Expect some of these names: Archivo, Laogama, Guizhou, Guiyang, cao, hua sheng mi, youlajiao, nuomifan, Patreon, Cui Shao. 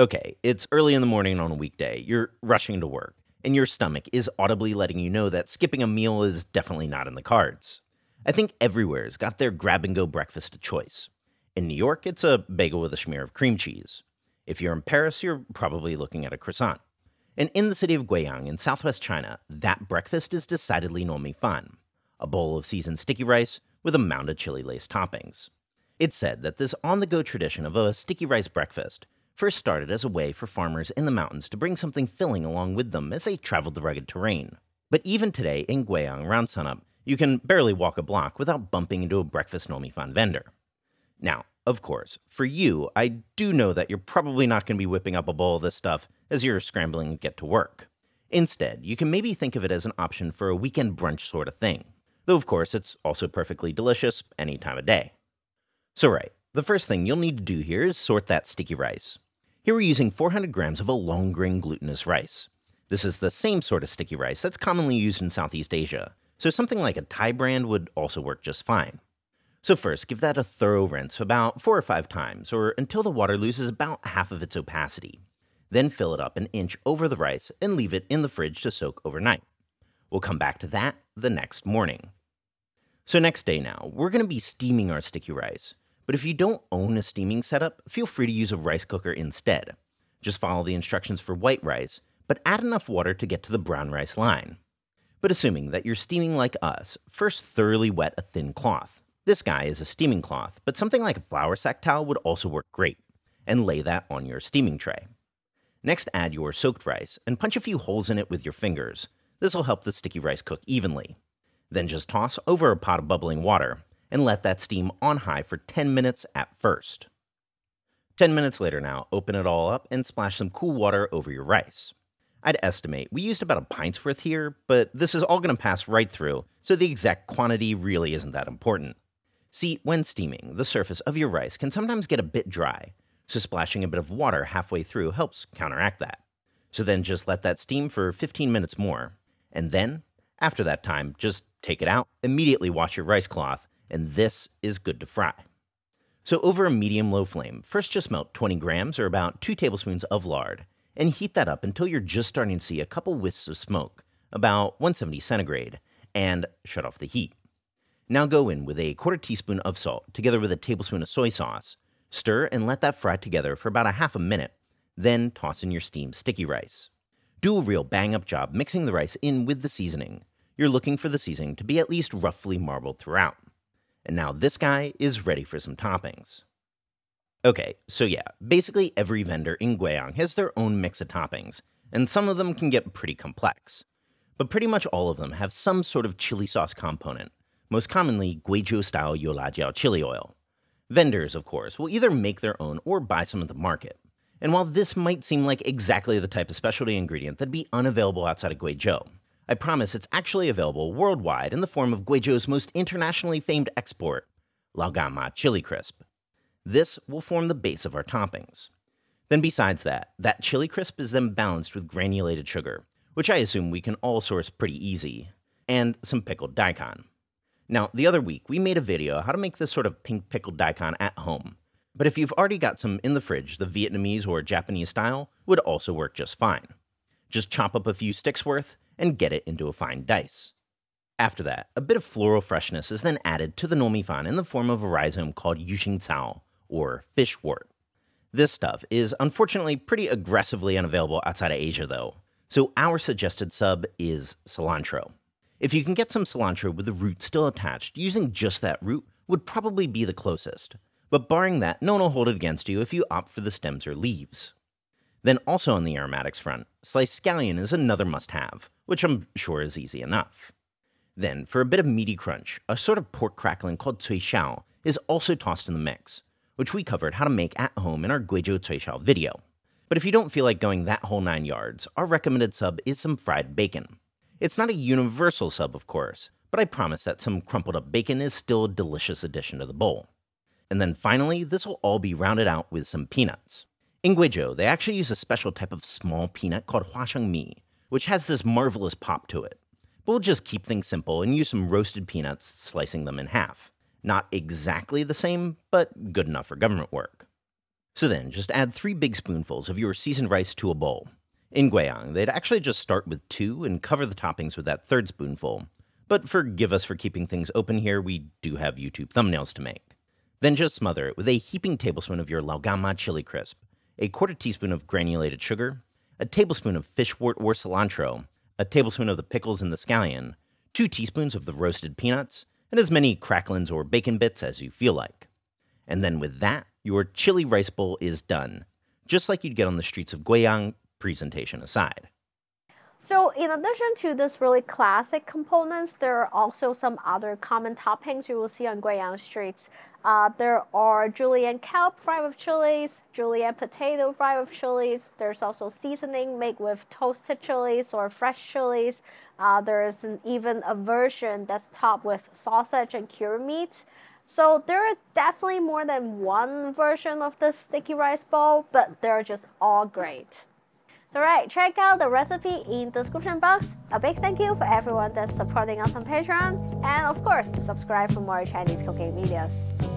Okay, it's early in the morning on a weekday, you're rushing to work, and your stomach is audibly letting you know that skipping a meal is definitely not in the cards. I think everywhere's got their grab-and-go breakfast of choice. In New York, it's a bagel with a smear of cream cheese. If you're in Paris, you're probably looking at a croissant. And in the city of Guiyang in southwest China, that breakfast is decidedly nuomifan, a bowl of seasoned sticky rice with a mound of chili-laced toppings. It's said that this on-the-go tradition of a sticky rice breakfast first started as a way for farmers in the mountains to bring something filling along with them as they traveled the rugged terrain. But even today, in Guiyang around sunup, you can barely walk a block without bumping into a breakfast nuomifan vendor. Now, of course, for you, I do know that you're probably not going to be whipping up a bowl of this stuff as you're scrambling to get to work. Instead, you can maybe think of it as an option for a weekend brunch sort of thing. Though, of course, it's also perfectly delicious any time of day. So right, the first thing you'll need to do here is sort that sticky rice. Here we're using 400 grams of a long grain glutinous rice. This is the same sort of sticky rice that's commonly used in Southeast Asia, so something like a Thai brand would also work just fine. So first, give that a thorough rinse about 4 or 5 times, or until the water loses about half of its opacity. Then fill it up an inch over the rice and leave it in the fridge to soak overnight. We'll come back to that the next morning. So next day now, we're going to be steaming our sticky rice. But if you don't own a steaming setup, feel free to use a rice cooker instead. Just follow the instructions for white rice, but add enough water to get to the brown rice line. But assuming that you're steaming like us, first thoroughly wet a thin cloth. This guy is a steaming cloth, but something like a flour sack towel would also work great, and lay that on your steaming tray. Next, add your soaked rice, and punch a few holes in it with your fingers. This will help the sticky rice cook evenly. Then just toss over a pot of bubbling water, and let that steam on high for 10 minutes at first. 10 minutes later now, open it all up and splash some cool water over your rice. I'd estimate we used about a pint's worth here, but this is all going to pass right through, so the exact quantity really isn't that important. See, when steaming, the surface of your rice can sometimes get a bit dry, so splashing a bit of water halfway through helps counteract that. So then just let that steam for 15 minutes more, and then, after that time, just take it out, immediately wash your rice cloth, and this is good to fry. So over a medium-low flame, first just melt 20 grams or about 2 tablespoons of lard, and heat that up until you're just starting to see a couple wisps of smoke, about 170 centigrade, and shut off the heat. Now go in with a 1/4 teaspoon of salt, together with a tablespoon of soy sauce, stir and let that fry together for about a half a minute, then toss in your steamed sticky rice. Do a real bang-up job mixing the rice in with the seasoning. You're looking for the seasoning to be at least roughly marbled throughout. And now this guy is ready for some toppings. Okay, so yeah, basically every vendor in Guiyang has their own mix of toppings, and some of them can get pretty complex. But pretty much all of them have some sort of chili sauce component, most commonly Guizhou-style youlajiao chili oil. Vendors, of course, will either make their own or buy some at the market. And while this might seem like exactly the type of specialty ingredient that'd be unavailable outside of Guizhou, I promise it's actually available worldwide in the form of Guizhou's most internationally famed export, Laogama chili crisp. This will form the base of our toppings. Then besides that, that chili crisp is then balanced with granulated sugar, which I assume we can all source pretty easy, and some pickled daikon. Now, the other week, we made a video how to make this sort of pink pickled daikon at home, but if you've already got some in the fridge, the Vietnamese or Japanese style would also work just fine. Just chop up a few sticks worth, and get it into a fine dice. After that, a bit of floral freshness is then added to the nuomifan in the form of a rhizome called cao, or fish wort. This stuff is unfortunately pretty aggressively unavailable outside of Asia though, so our suggested sub is cilantro. If you can get some cilantro with the root still attached, using just that root would probably be the closest, but barring that, no one will hold it against you if you opt for the stems or leaves. Then also on the aromatics front, sliced scallion is another must-have, which I'm sure is easy enough. Then, for a bit of meaty crunch, a sort of pork crackling called Cui Shao is also tossed in the mix, which we covered how to make at home in our Guizhou Cui Shao video. But if you don't feel like going that whole 9 yards, our recommended sub is some fried bacon. It's not a universal sub, of course, but I promise that some crumpled up bacon is still a delicious addition to the bowl. And then finally, this will all be rounded out with some peanuts. In Guizhou, they actually use a special type of small peanut called hua sheng mi, which has this marvelous pop to it. But we'll just keep things simple and use some roasted peanuts, slicing them in half. Not exactly the same, but good enough for government work. So then, just add 3 big spoonfuls of your seasoned rice to a bowl. In Guiyang, they'd actually just start with 2 and cover the toppings with that 3rd spoonful. But forgive us for keeping things open here, we do have YouTube thumbnails to make. Then just smother it with a heaping tablespoon of your Laogama chili crisp, a 1/4 teaspoon of granulated sugar, a tablespoon of fishwort or cilantro, a tablespoon of the pickles and the scallion, 2 teaspoons of the roasted peanuts, and as many cracklings or bacon bits as you feel like. And then with that, your chili rice bowl is done, just like you'd get on the streets of Guiyang, presentation aside. So in addition to this really classic components, there are also some other common toppings you will see on Guiyang streets. There are julienne kelp fried with chilies, julienne potato fried with chilies. There's also seasoning made with toasted chilies or fresh chilies. There's even a version that's topped with sausage and cured meat. So there are definitely more than one version of this sticky rice bowl, but they're just all great. Alright, check out the recipe in the description box. A big thank you for everyone that's supporting us on Patreon, and of course, subscribe for more Chinese cooking videos.